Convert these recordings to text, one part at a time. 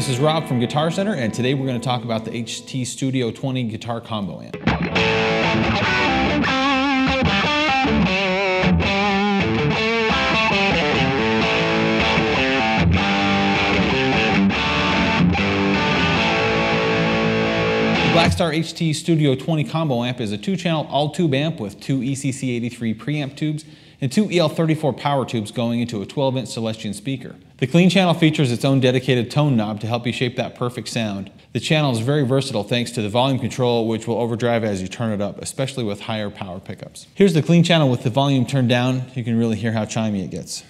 this is Rob from Guitar Center, and today we're going to talk about the HT Studio 20 Guitar Combo Amp. The Blackstar HT Studio 20 Combo Amp is a 2-channel all-tube amp with 2 ECC83 preamp tubes and 2 EL34 power tubes going into a 12-inch Celestion speaker. The clean channel features its own dedicated tone knob to help you shape that perfect sound. The channel is very versatile thanks to the volume control, which will overdrive as you turn it up, especially with higher power pickups. Here's the clean channel with the volume turned down. You can really hear how chimey it gets.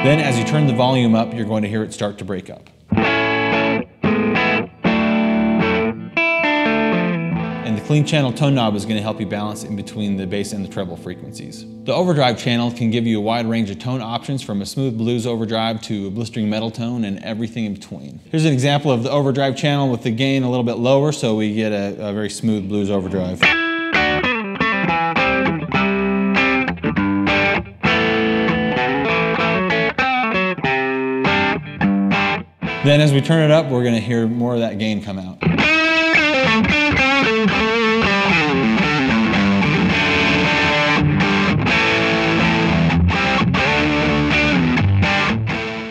Then as you turn the volume up, you're going to hear it start to break up. And the clean channel tone knob is going to help you balance in between the bass and the treble frequencies. The overdrive channel can give you a wide range of tone options, from a smooth blues overdrive to a blistering metal tone and everything in between. Here's an example of the overdrive channel with the gain a little bit lower, so we get a very smooth blues overdrive. Then as we turn it up, we're going to hear more of that gain come out.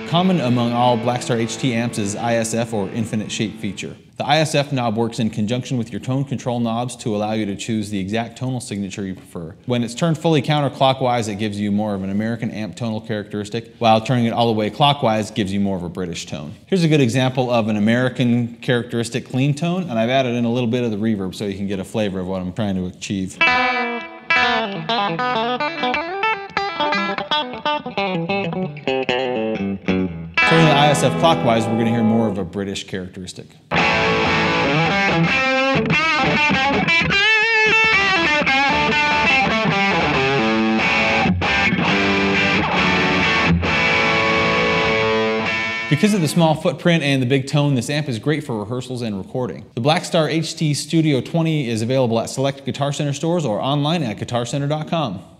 Common among all Blackstar HT amps is ISF, or Infinite Shape Feature. The ISF knob works in conjunction with your tone control knobs to allow you to choose the exact tonal signature you prefer. When it's turned fully counterclockwise, it gives you more of an American amp tonal characteristic, while turning it all the way clockwise gives you more of a British tone. Here's a good example of an American characteristic clean tone, and I've added in a little bit of the reverb so you can get a flavor of what I'm trying to achieve. Turning the ISF clockwise, we're going to hear more of a British characteristic. Because of the small footprint and the big tone, this amp is great for rehearsals and recording. The Blackstar HT Studio 20 is available at select Guitar Center stores or online at guitarcenter.com.